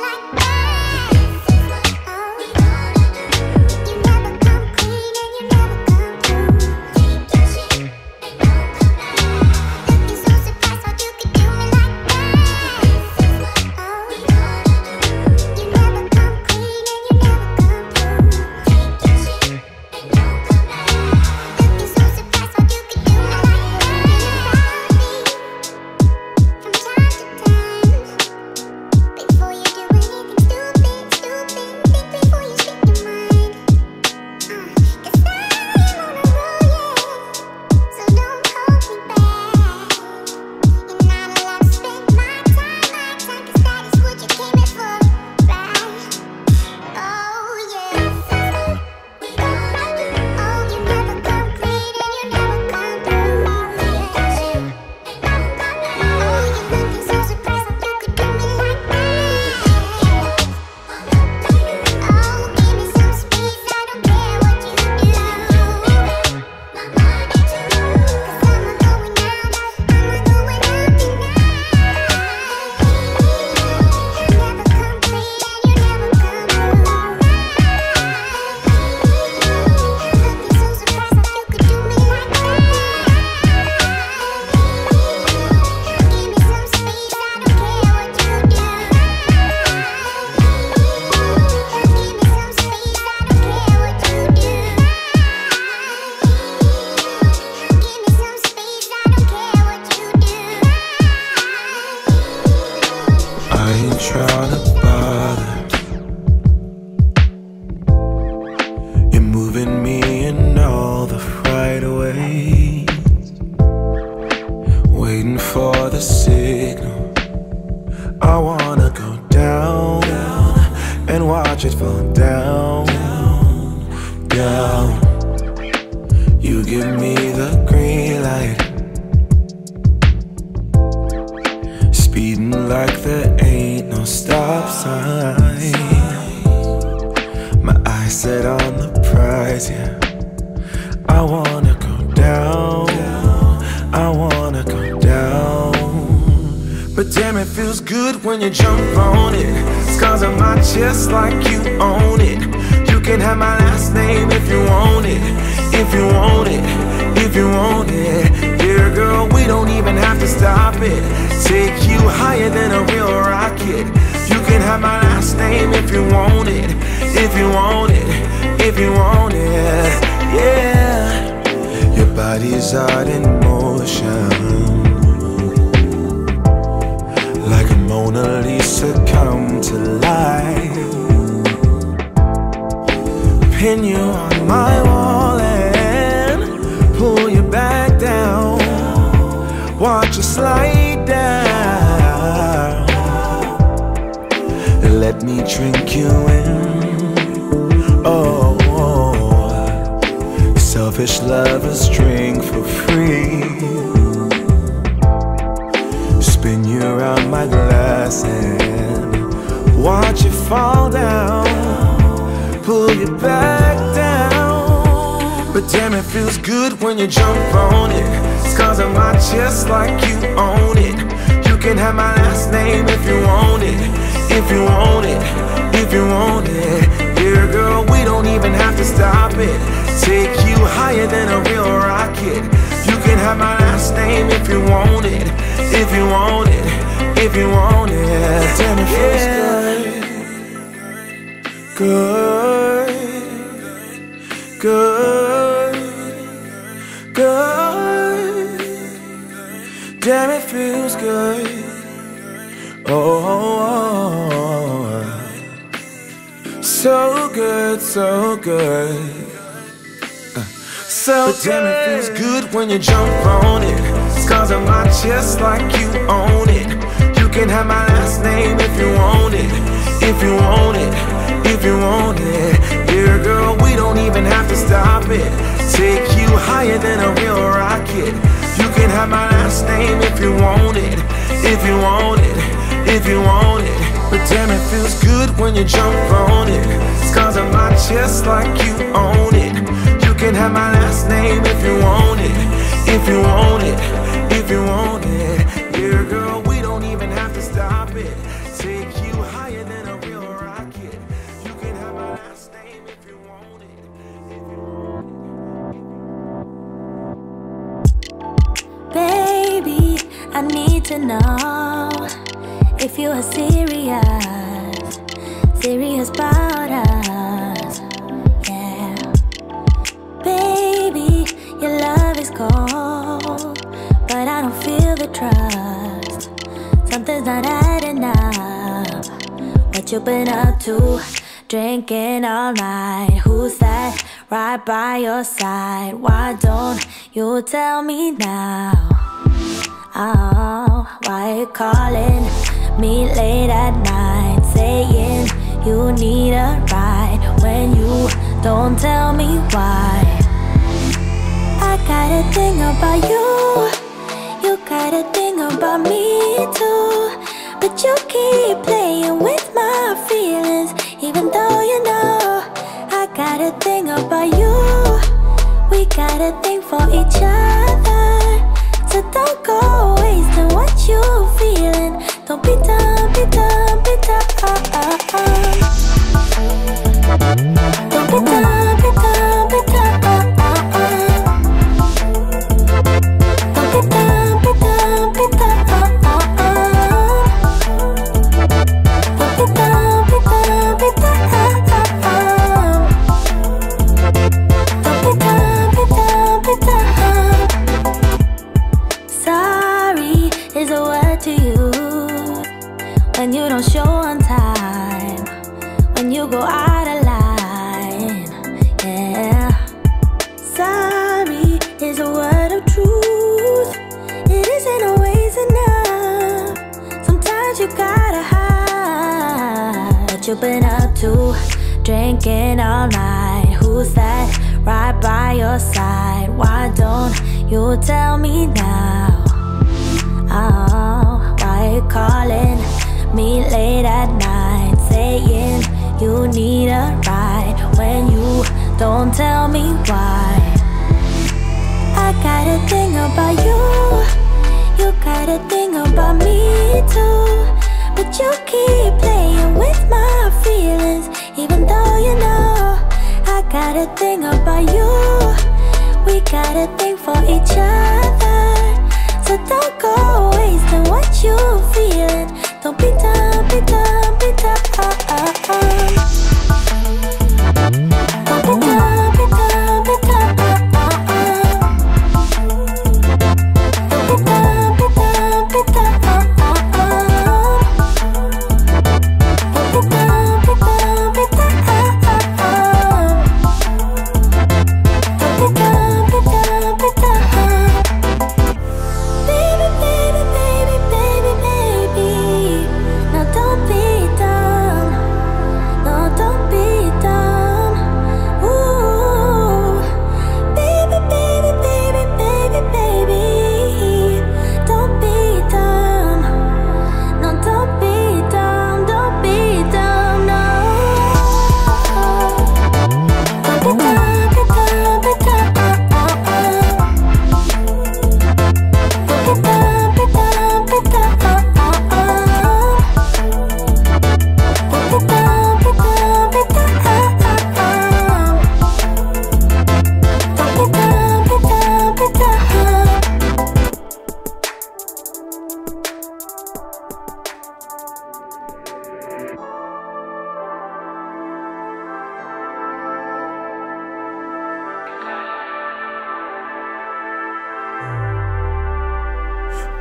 to know if you are serious, serious about us, yeah. Baby, your love is cold, but I don't feel the trust. Something's not adding up. What you been up to? Drinking all night. Who's that right by your side? Why don't you tell me now? Oh, why you calling me late at night, saying you need a ride when you don't tell me why? I got a thing about you, you got a thing about me too, but you keep playing with my feelings, even though you know I got a thing about you. We got a thing for each other, so don't go wasting what you're feeling. Don't be dumb, be dumb, be dumb. Don't be dumb, be dumb, be dumb. Don't be dumb. Go out of line, yeah. Sorry is a word of truth. It isn't always enough. Sometimes you gotta hide. What you been up to? Drinking all night. Who's that right by your side? Why don't you tell me now? Oh, why you calling me late at night, saying you need a ride when you don't tell me why? I got a thing about you, you got a thing about me too, but you keep playing with my feelings, even though you know I got a thing about you. We got a thing for each other, so don't go wasting what you're feeling. Don't be dumb, be dumb, be dumb. Don't be dumb, be dumb, be dumb. Don't be dumb, be dumb, be dumb. Don't be dumb, be dumb, be dumb. Don't be dumb, be dumb, be dumb. Baby, baby, baby, baby, baby. Don't be dumb, no, don't be dumb. Ooh, baby, baby, baby, baby, baby. Don't be dumb, no, don't be dumb, don't be dumb, no. Don't be dumb, be dumb, be dumb. Don't be dumb, be dumb, be dumb.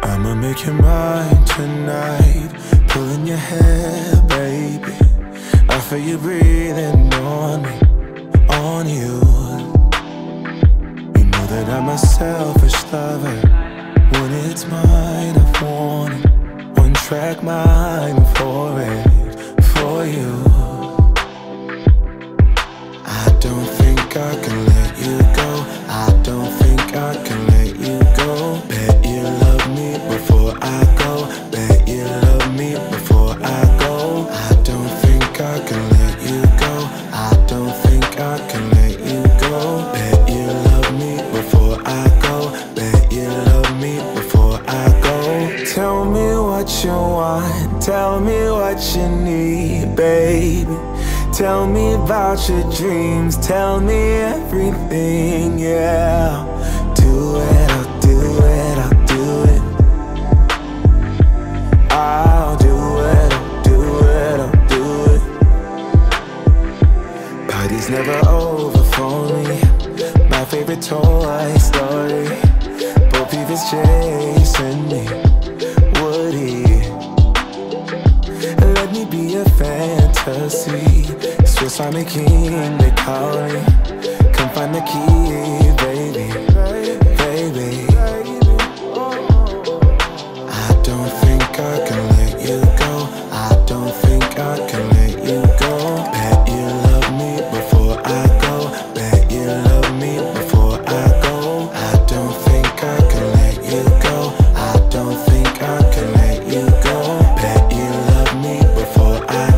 I'ma make you mine tonight, pulling your hair, baby. I feel you breathing on me, on you. You know that I'm a selfish lover. When it's mine, I want it. One track mind for it, for you. I don't think I can let you go. I don't think I can let you go. Bet you love me before I go. Bet you love me before I go. I don't think I can let you go. I don't think I can let you go. Bet you love me before I go. Bet you love me before I go. Tell me what you want. Tell me what you need, baby. Tell me about your dreams. Tell me everything, yeah. Do it, I'll do it, I'll do it. and let me be a fantasy. Swiss Army King, they call me. Come find the key, baby, baby. I don't think I can let you go. I don't think I can let you go. Bet you love me before I go. Bet you love me before I go. I don't think I can let you go. I don't think I can let you go. Bet you love me before I.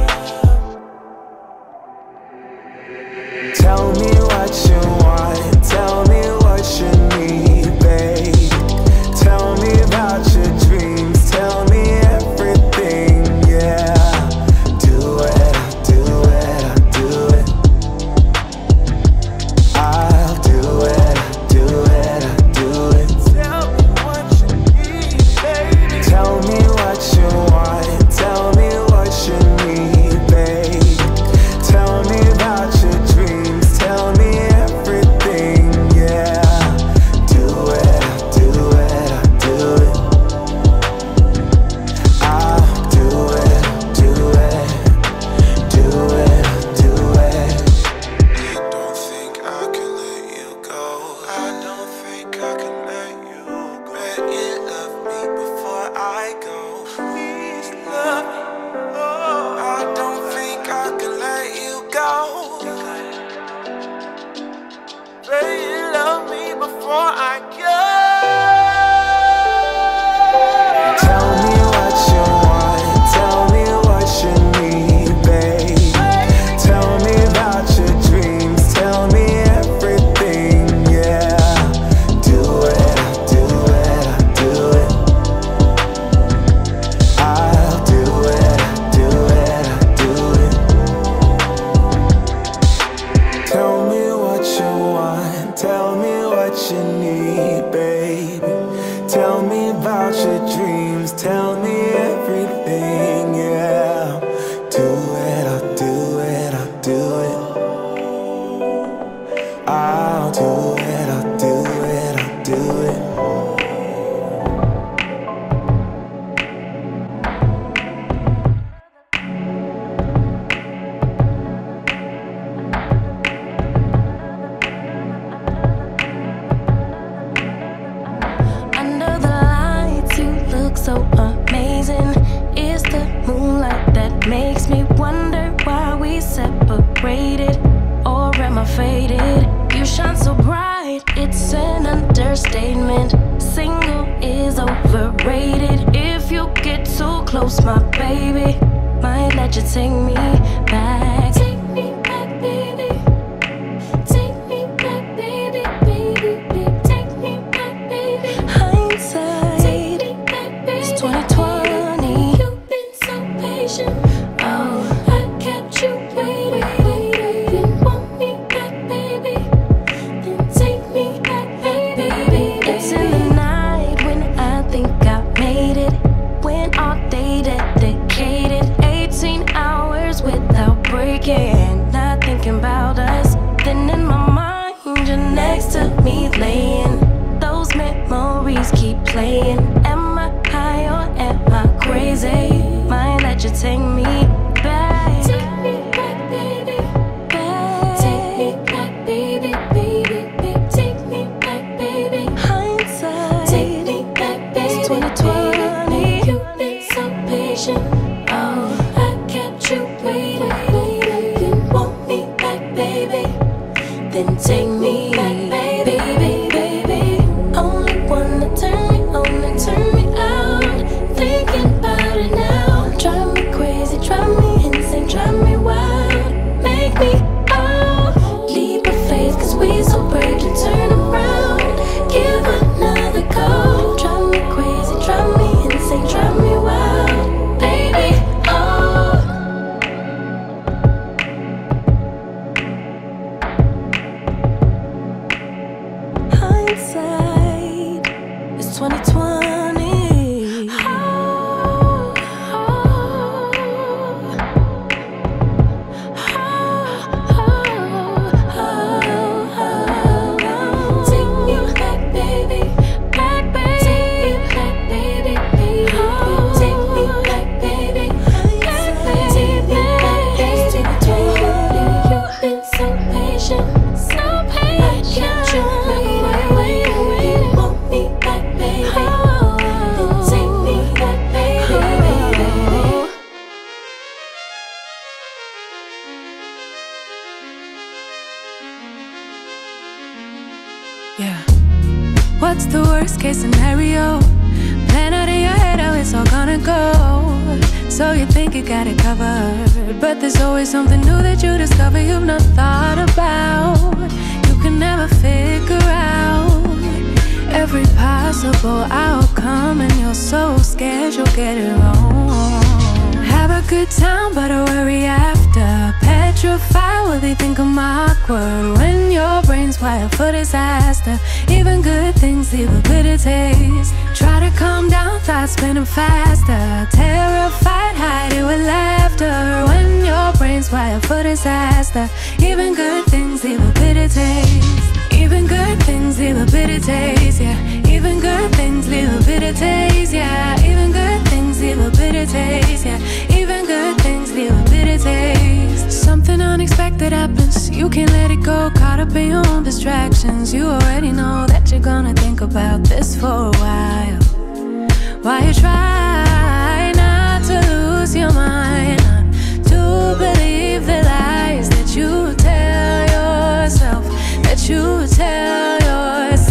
Tell me what you want. Tell me what you need, babe. Tell me about your dreams. Tell me everything, yeah. Do it, I'll do it, I'll do it. I'll do it, I'll do it, I'll do it. Tell me what you need, baby. Tell me what you want. Tell me what you need, babe. Tell me about your dreams. Tell me everything, yeah. Do it, I'll do it, I'll do it. I'll do it, I'll do it. Do it, I'll do it. I don't think I can let you go. I don't think I can let you go. Bet you love me before I go. Please love me. Oh, I don't think I can let you go. Bet you love me before I go. Tell me what you want. Tell me what you need, babe. Tell me about your dreams. Tell me everything, yeah. Do it, I'll do it, I'll do it. I'll do it, I'll do it, I'll do it. Tell me what you want. Tell me what you need, babe. Tell me about your dreams. Tell me everything, yeah. Do it, I'll do it, I'll do it. I'll do it, I'll do it, I'll do it. Under the lights, you look so amazing. It's the moonlight that makes me wonder why we separated, or am I faded? You shine so bright, it's an understatement. Single is overrated. If you get too close, my baby, might let you take me back. Take me back, baby. Take me back, baby, baby, baby. Take me back, baby. Hindsight, Take me back, baby. it's twenty twenty. You've been so patient. Oh, I kept you waiting. You want me back, baby. Then take me back, baby, baby. It's in the night when I think I made it. When all day dedicated, eighteen hours without breaking, not thinking about us. Then in my mind, you're next to me laying. Those memories keep playing. Am I high or am I crazy? Might let you take me back. Take me back, baby. Take me back, baby, baby, baby. Take me back, baby. Hindsight, Take me back, baby. It's twenty twenty. You've been so patient. Oh, I kept you waiting. You want me back, baby. Then take me back, baby, baby, baby. Only one to turn me on and turn me out. Thinking about it now. Drive me crazy, drive me insane, drive me wild. Make me oh, leave a face, cause we so break and turn around. Give another go. Drive me crazy, drive me insane, drive me wild. Baby, oh. What's the worst case scenario? Plan out in your head how it's all gonna go. So you think you got it covered, but there's always something new that you discover you've not thought about. You can never figure out every possible outcome, and you're so scared you'll get it wrong. Have a good time, but I worry after. Petrified what they think I'm awkward, when your brain's wired for disaster. Even good things leave a bitter taste. Try to calm down, thoughts spinning faster. Terrified, hide it with laughter, when your brain's wired for disaster. Even good things leave a bitter taste. Even good things leave a bitter taste, yeah. Even good things leave a bitter taste, yeah. Even good things leave a bitter taste, yeah. Even good things leave a bitter taste. Something unexpected happens, you can't let it go. Caught up in your own distractions. You already know that you're gonna think about this for a while. Why you try not to lose your mind, not to believe the lies that you tell yourself, that you tell yourself.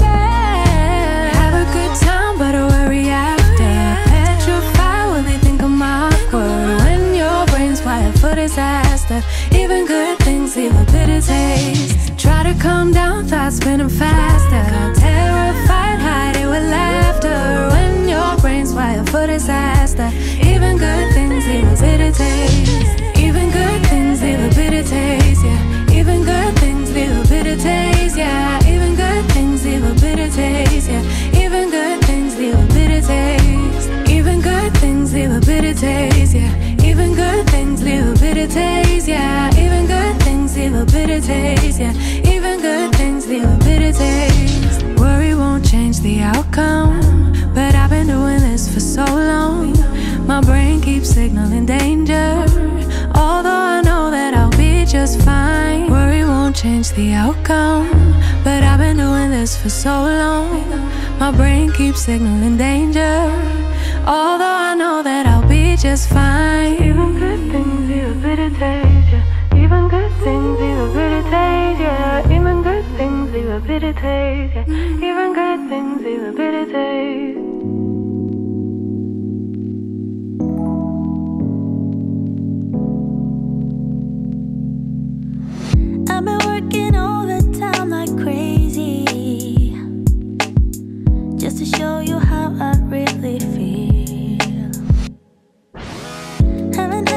Have a good time, but I worry after. Petrified when they think I'm awkward, when your brain's wired for disaster. Even good things leave a bitter taste. Try to calm down, thoughts spinning faster. Terrified, hide it with laughter, when your brain's wired for disaster. Even good things leave a bitter taste. Even good things leave a bitter taste, yeah. Even good things leave a bitter taste, yeah. Even good things leave a bitter taste, yeah. Even good things leave a bitter taste. Even good things leave a bitter taste, yeah. Even good things leave a bitter taste, yeah. Even good things leave a bitter taste, yeah. Even good things leave a bitter taste. Worry won't change the outcome, but I've been doing this for so long. My brain keeps signaling danger, although I know that I'll be just fine. Worry won't change the outcome, but I've been doing this for so long. My brain keeps signaling danger, although I know that I'll be just fine. Even good things leave a bitter taste, yeah. Even good things leave a bitter taste, yeah. Even good things leave a bitter taste, yeah. Even good things leave a bitter taste. Show you how I really feel. Haven't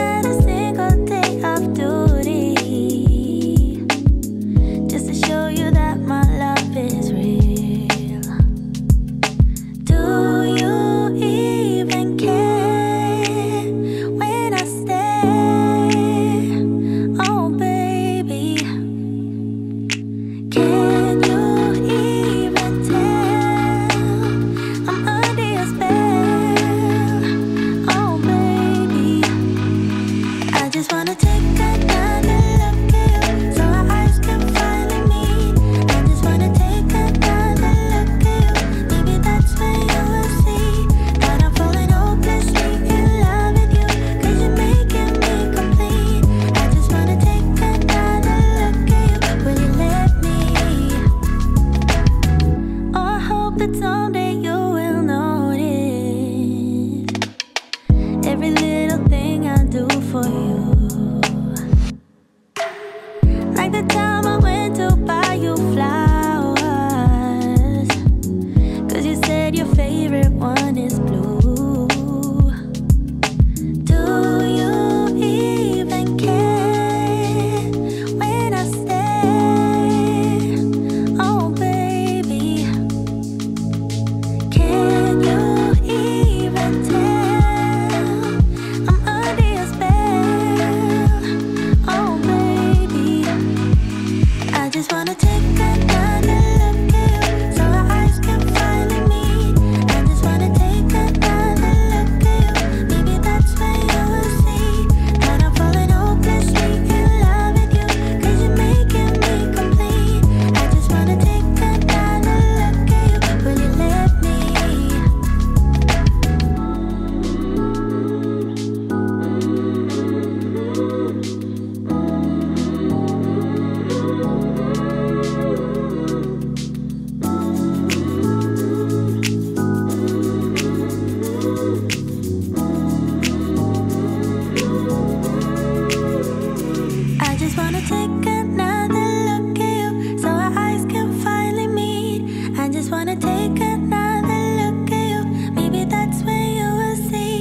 wanna take another look at you, so our eyes can finally meet. I just wanna take another look at you. Maybe that's when you will see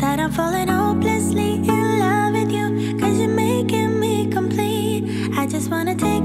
that I'm falling hopelessly in love with you, 'cause you're making me complete. I just wanna take